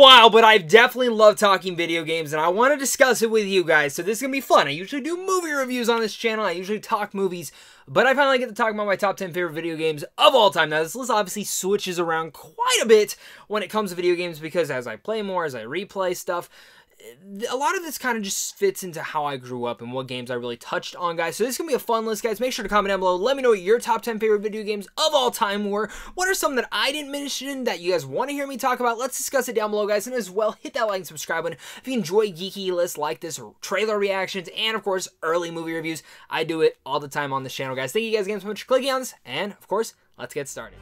while, but I've definitely loved talking video games, and I want to discuss it with you guys, so this is going to be fun. I usually do movie reviews on this channel, I usually talk movies, but I finally get to talk about my top 10 favorite video games of all time. Now, this list obviously switches around quite a bit when it comes to video games, because as I play more, as I replay stuff, a lot of this kind of just fits into how I grew up and what games I really touched on, guys. So this is going to be a fun list, guys. Make sure to comment down below. Let me know what your top 10 favorite video games of all time were. What are some that I didn't mention that you guys want to hear me talk about? Let's discuss it down below, guys. And as well, hit that like and subscribe button if you enjoy geeky lists like this, trailer reactions, and of course, early movie reviews. I do it all the time on this channel, guys. Thank you guys again so much for clicking on this. And of course, let's get started.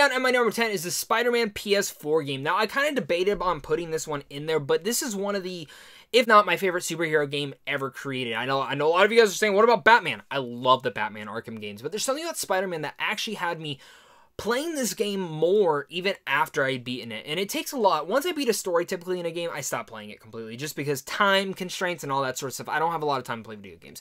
Down at my number 10 is the Spider-Man PS4 game. Now, I kind of debated on putting this one in there, but this is one of the, if not my favorite superhero game ever created. I know a lot of you guys are saying, what about Batman? I love the Batman Arkham games, but there's something about Spider-Man that actually had me playing this game more even after I'd beaten it. And it takes a lot. Once I beat a story typically in a game, I stop playing it completely just because time constraints and all that sort of stuff. I don't have a lot of time to play video games.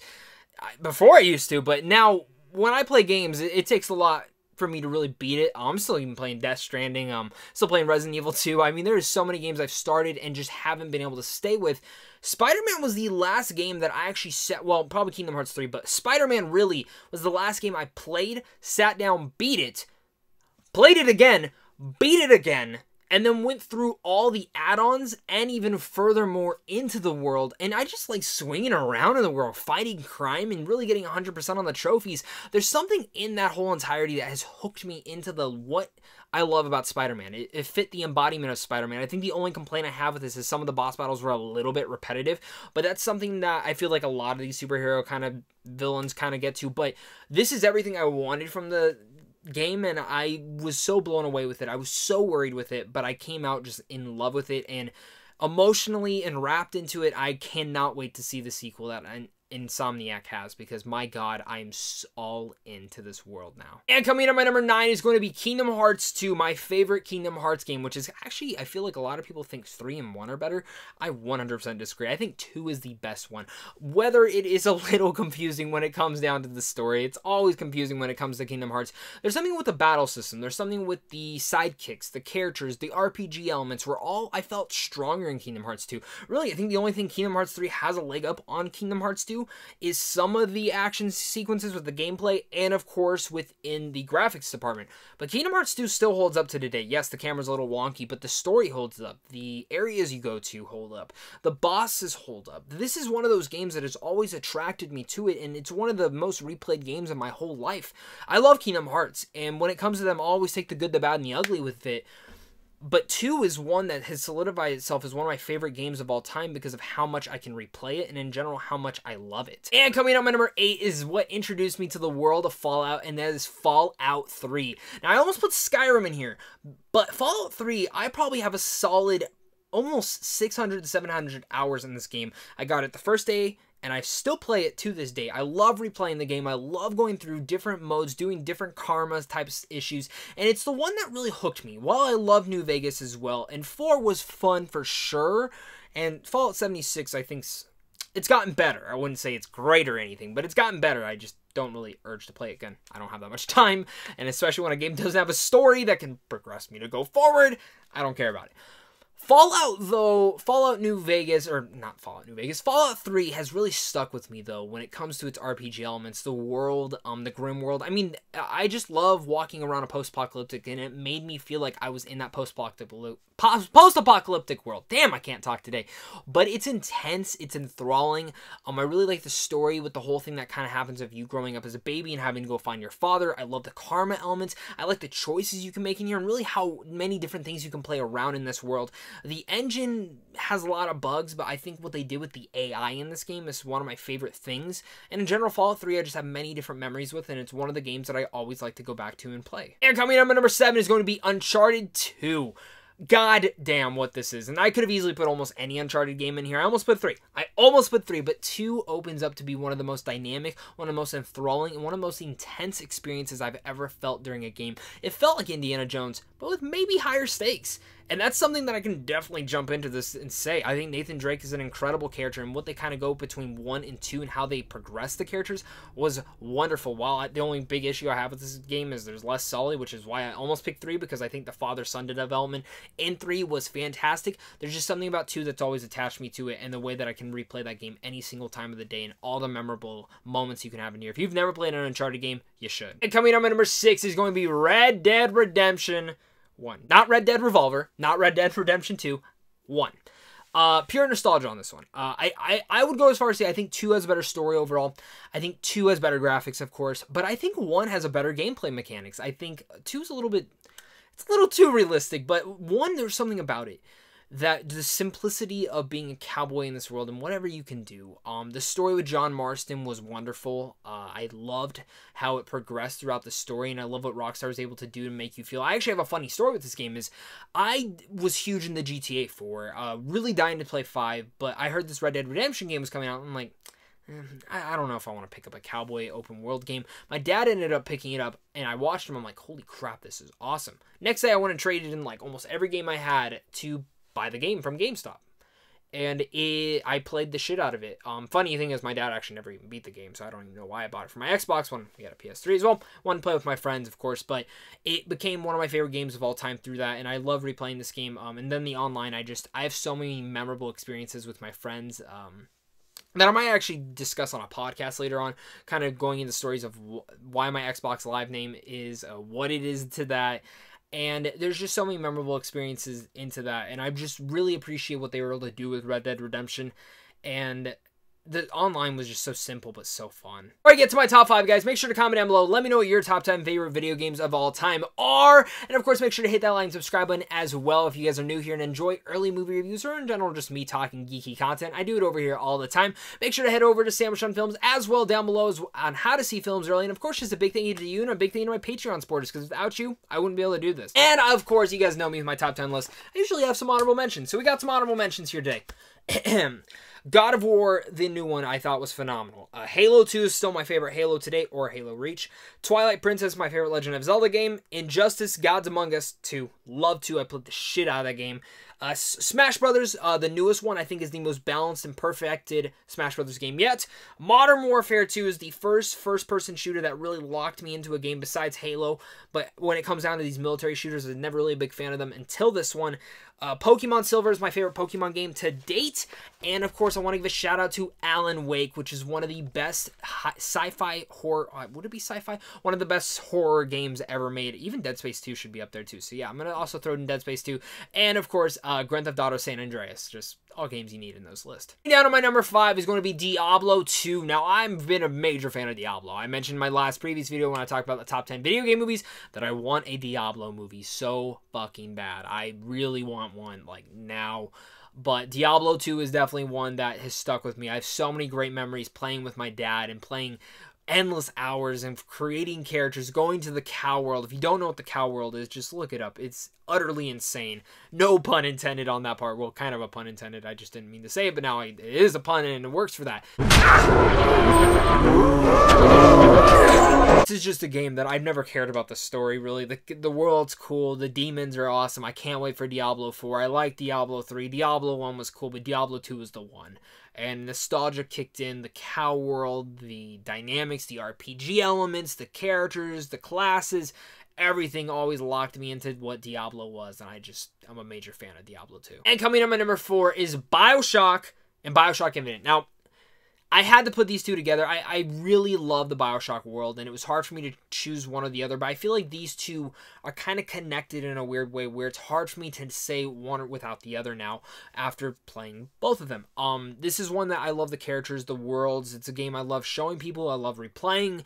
Before I used to, but now when I play games, it takes a lot for me to really beat it. I'm still even playing Death Stranding, still playing Resident Evil 2. I mean, there's so many games I've started and just haven't been able to stay with. Spider-Man was the last game that I actually set, well, probably Kingdom Hearts 3, but Spider-Man really was the last game I played, sat down, beat it, played it again, beat it again, and then went through all the add-ons and even furthermore into the world. And I just like swinging around in the world, fighting crime and really getting 100% on the trophies. There's something in that whole entirety that has hooked me into the what I love about Spider-Man. It fit the embodiment of Spider-Man. I think the only complaint I have with this is some of the boss battles were a little bit repetitive, but that's something that I feel like a lot of these superhero kind of villains kind of get to. But this is everything I wanted from the game, and I was so blown away with it. I was so worried with it, but I came out just in love with it and emotionally and wrapped into it. I cannot wait to see the sequel that Insomniac has, because my god, I'm all into this world now. And coming in at my number 9 is going to be Kingdom Hearts 2, my favorite Kingdom Hearts game, which is actually, I feel like a lot of people think 3 and 1 are better. I 100% disagree. I think 2 is the best one. Whether it is a little confusing when it comes down to the story, it's always confusing when it comes to Kingdom Hearts. There's something with the battle system, there's something with the sidekicks, the characters, the RPG elements were all, I felt stronger in Kingdom Hearts 2. Really, I think the only thing Kingdom Hearts 3 has a leg up on Kingdom Hearts 2 is some of the action sequences with the gameplay and of course within the graphics department. But Kingdom Hearts 2 still holds up to today. Yes, the camera's a little wonky, but the story holds up. The areas you go to hold up. The bosses hold up. This is one of those games that has always attracted me to it, and it's one of the most replayed games in my whole life. I love Kingdom Hearts, and when it comes to them, I always take the good, the bad, and the ugly with it. But 2 is one that has solidified itself as one of my favorite games of all time because of how much I can replay it and in general how much I love it. And coming up, my number 8 is what introduced me to the world of Fallout, and that is Fallout 3. Now, I almost put Skyrim in here, but Fallout 3, I probably have a solid almost 600 to 700 hours in this game. I got it the first day, and I still play it to this day. I love replaying the game. I love going through different modes, doing different karma types issues. And it's the one that really hooked me. While I love New Vegas as well. And 4 was fun for sure. And Fallout 76, I think, it's gotten better. I wouldn't say it's great or anything, but it's gotten better. I just don't really urge to play it again. I don't have that much time. And especially when a game doesn't have a story that can progress me to go forward, I don't care about it. Fallout, though, Fallout 3 has really stuck with me, though, when it comes to its RPG elements, the world, the grim world. I mean, I just love walking around a post-apocalyptic, and it made me feel like I was in that post-apocalyptic world. Damn, I can't talk today. But it's intense, it's enthralling. I really like the story with the whole thing that kind of happens of you growing up as a baby and having to go find your father. I love the karma elements. I like the choices you can make in here and really how many different things you can play around in this world. The engine has a lot of bugs, but I think what they did with the AI in this game is one of my favorite things. And in general, Fallout 3, I just have many different memories with, and it's one of the games that I always like to go back to and play. And coming up at number 7 is going to be Uncharted 2. God damn what this is. And I could have easily put almost any Uncharted game in here. I almost put 3. I almost put 3, but 2 opens up to be one of the most dynamic, one of the most enthralling, and one of the most intense experiences I've ever felt during a game. It felt like Indiana Jones, but with maybe higher stakes. And that's something that I can definitely jump into this and say. I think Nathan Drake is an incredible character, and what they kind of go between 1 and 2 and how they progress the characters was wonderful. While the only big issue I have with this game is there's less Sully, which is why I almost picked 3, because I think the father-son development in 3 was fantastic. There's just something about 2 that's always attached me to it, and the way that I can replay that game any single time of the day and all the memorable moments you can have in here. If you've never played an Uncharted game, you should. And coming up at number 6 is going to be Red Dead Redemption 1. Not Red Dead Revolver, not Red Dead Redemption 2, 1. Pure nostalgia on this one. I would go as far as to say I think 2 has a better story overall. I think 2 has better graphics, of course, but I think 1 has a better gameplay mechanics. I think 2 is a little bit, it's a little too realistic, but 1, there's something about it. That the simplicity of being a cowboy in this world and whatever you can do. The story with John Marston was wonderful. I loved how it progressed throughout the story, and I love what Rockstar was able to do to make you feel. I actually have a funny story with this game. Is I was huge in the GTA 4, really dying to play 5, but I heard this Red Dead Redemption game was coming out, and I'm like, I don't know if I want to pick up a cowboy open world game. My dad ended up picking it up, and I watched him. I'm like, holy crap, this is awesome. Next day, I went and traded in like almost every game I had to buy the game from GameStop, and I played the shit out of it. Funny thing is, my dad actually never even beat the game, so I don't even know why I bought it for my Xbox One. We got a PS3 as well. Wanted to play with my friends, of course, but it became one of my favorite games of all time through that, and I love replaying this game. And then the online, I have so many memorable experiences with my friends. That I might actually discuss on a podcast later on, kind of going into stories of why my Xbox Live name is what it is to that. And there's just so many memorable experiences into that. And I just really appreciate what they were able to do with Red Dead Redemption. And the online was just so simple, but so fun. Before I get to my top 5, guys, make sure to comment down below. Let me know what your top 10 favorite video games of all time are. And of course, make sure to hit that like and subscribe button as well if you guys are new here and enjoy early movie reviews or in general just me talking geeky content. I do it over here all the time. Make sure to head over to sandwichjohnfilms as well down below on how to see films early. And of course, just a big thank you to you and a big thank you to my Patreon supporters, because without you, I wouldn't be able to do this. And of course, you guys know me with my top 10 list. I usually have some honorable mentions. So we got some honorable mentions here today. God of War, the new one, I thought was phenomenal. Halo 2 is still my favorite Halo to date, or Halo Reach. Twilight Princess, my favorite Legend of Zelda game. Injustice, Gods Among Us 2. Love 2. I played the shit out of that game. Smash Brothers, the newest one, I think is the most balanced and perfected Smash Brothers game yet. Modern Warfare 2 is the first-person shooter that really locked me into a game besides Halo, but when it comes down to these military shooters, I'm never really a big fan of them until this one. Pokemon Silver is my favorite Pokemon game to date, and of course I want to give a shout out to Alan Wake, which is one of the best sci-fi horror, would it be sci-fi? One of the best horror games ever made. Even Dead Space 2 should be up there too, so yeah, I'm going to also throw in Dead Space 2, and of course, Grand Theft Auto San Andreas, just all games you need in those lists. Down to my number 5 is going to be Diablo 2. Now, I've been a major fan of Diablo. I mentioned in my last previous video when I talked about the top 10 video game movies that I want a Diablo movie so fucking bad. I really want one, like, now. But Diablo 2 is definitely one that has stuck with me. I have so many great memories playing with my dad and playing endless hours and creating characters, going to the cow world. If you don't know what the cow world is, just look it up. It's utterly insane. No pun intended on that part. Well, kind of a pun intended. I just didn't mean to say it, but now it is a pun and it works for that. This is just a game that I've never cared about the story, really. The world's cool. The demons are awesome. I can't wait for Diablo 4. I like Diablo 3. Diablo 1 was cool, but Diablo 2 was the one. And nostalgia kicked in, the cow world, the dynamics, the RPG elements, the characters, the classes, everything always locked me into what Diablo was, and I'm a major fan of Diablo 2. And coming up at number 4 is BioShock and BioShock Infinite. Now, I had to put these two together. I really love the BioShock world, and it was hard for me to choose one or the other, but I feel like these two are kind of connected in a weird way where it's hard for me to say one without the other now after playing both of them. This is one that I love the characters, the worlds. It's a game I love showing people. I love replaying.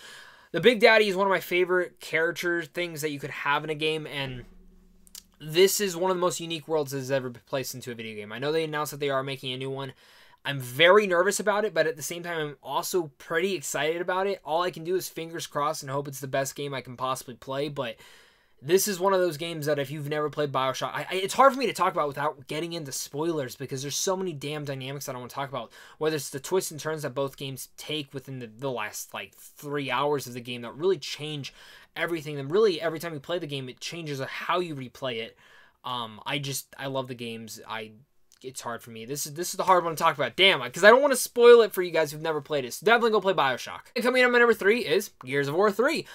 The Big Daddy is one of my favorite character things that you could have in a game, and this is one of the most unique worlds that has ever been placed into a video game. I know they announced that they are making a new one. I'm very nervous about it, but at the same time, I'm also pretty excited about it. All I can do is fingers crossed and hope it's the best game I can possibly play, but this is one of those games that if you've never played BioShock, it's hard for me to talk about without getting into spoilers because there's so many damn dynamics that I want to talk about, whether it's the twists and turns that both games take within the last, like, 3 hours of the game that really change everything. And really, every time you play the game, it changes how you replay it. I love the games. It's hard for me. This is the hard one to talk about. Damn, because I don't want to spoil it for you guys who've never played it. So definitely go play BioShock. And coming in at my number 3 is Gears of War 3.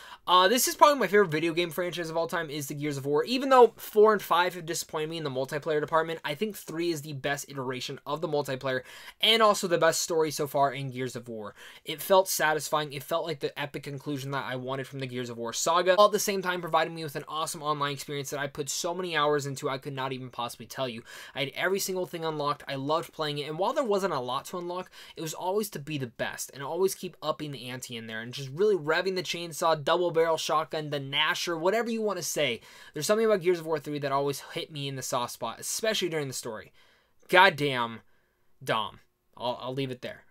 This is probably my favorite video game franchise of all time is the Gears of War. Even though 4 and 5 have disappointed me in the multiplayer department, I think 3 is the best iteration of the multiplayer and also the best story so far in Gears of War. It felt satisfying. It felt like the epic conclusion that I wanted from the Gears of War saga, all at the same time providing me with an awesome online experience that I put so many hours into I could not even possibly tell you. I had every single thing unlocked. I loved playing it, and while there wasn't a lot to unlock, it was always to be the best and always keep upping the ante in there and just really revving the chainsaw, double barrel shotgun, the Nasher, whatever you want to say. There's something about Gears of War 3 that always hit me in the soft spot, especially during the story. Goddamn Dom. I'll leave it there.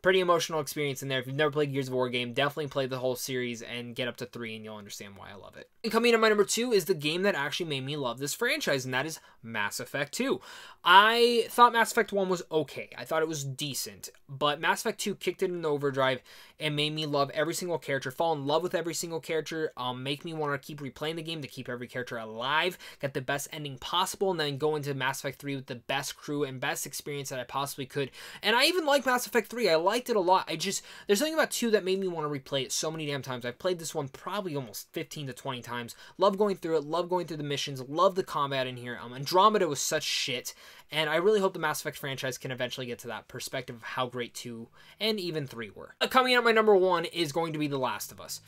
Pretty emotional experience in there. If you've never played Gears of War game, definitely play the whole series and get up to 3 and you'll understand why I love it. And coming in my number 2 is the game that actually made me love this franchise, and that is Mass Effect 2. I thought Mass Effect 1 was okay. I thought it was decent, but Mass Effect 2 kicked it in overdrive and made me love every single character, fall in love with every single character, make me want to keep replaying the game to keep every character alive, get the best ending possible, and then go into Mass Effect 3 with the best crew and best experience that I possibly could. And I even like Mass Effect 3. I liked it a lot. There's something about 2 that made me want to replay it so many damn times. I've played this one probably almost 15 to 20 times. Love going through it. Love going through the missions. Love the combat in here. Andromeda was such shit, and I really hope the Mass Effect franchise can eventually get to that perspective of how great 2 and even 3 were. Coming in at my number 1 is going to be The Last of Us.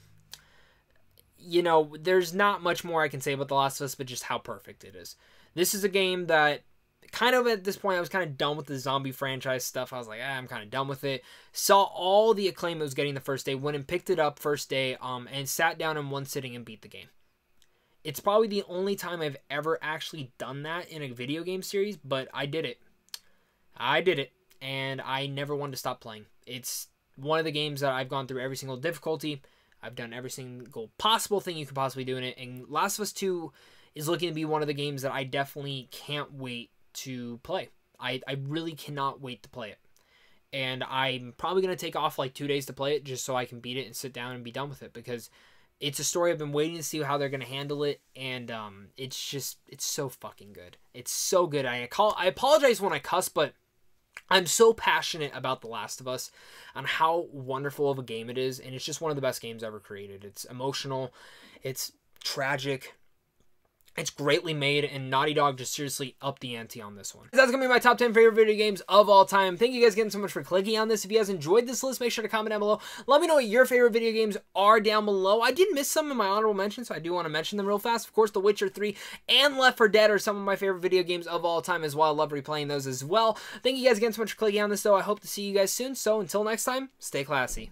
You know, there's not much more I can say about The Last of Us, but just how perfect it is. This is a game that kind of at this point, I was kind of done with the zombie franchise stuff. I was like, I'm kind of done with it. Saw all the acclaim it was getting the first day, went and picked it up first day, and sat down in one sitting and beat the game. It's probably the only time I've ever actually done that in a video game series, but I did it. I did it, and I never wanted to stop playing. It's one of the games that I've gone through every single difficulty. I've done every single possible thing you could possibly do in it, and Last of Us 2 is looking to be one of the games that I definitely can't wait to play. I really cannot wait to play it, and I'm probably going to take off like 2 days to play it just so I can beat it and sit down and be done with it, because it's a story I've been waiting to see how they're going to handle it, and it's so fucking good. It's so good. I apologize when I cuss, but I'm so passionate about The Last of Us and how wonderful of a game it is, and it's just one of the best games ever created. It's emotional, it's tragic, it's greatly made, and Naughty Dog just seriously upped the ante on this one. That's going to be my top 10 favorite video games of all time. Thank you guys again so much for clicking on this. If you guys enjoyed this list, make sure to comment down below. Let me know what your favorite video games are down below. I did miss some in my honorable mentions, so I do want to mention them real fast. Of course, The Witcher 3 and Left 4 Dead are some of my favorite video games of all time as well. I love replaying those as well. Thank you guys again so much for clicking on this, though. I hope to see you guys soon. So until next time, stay classy.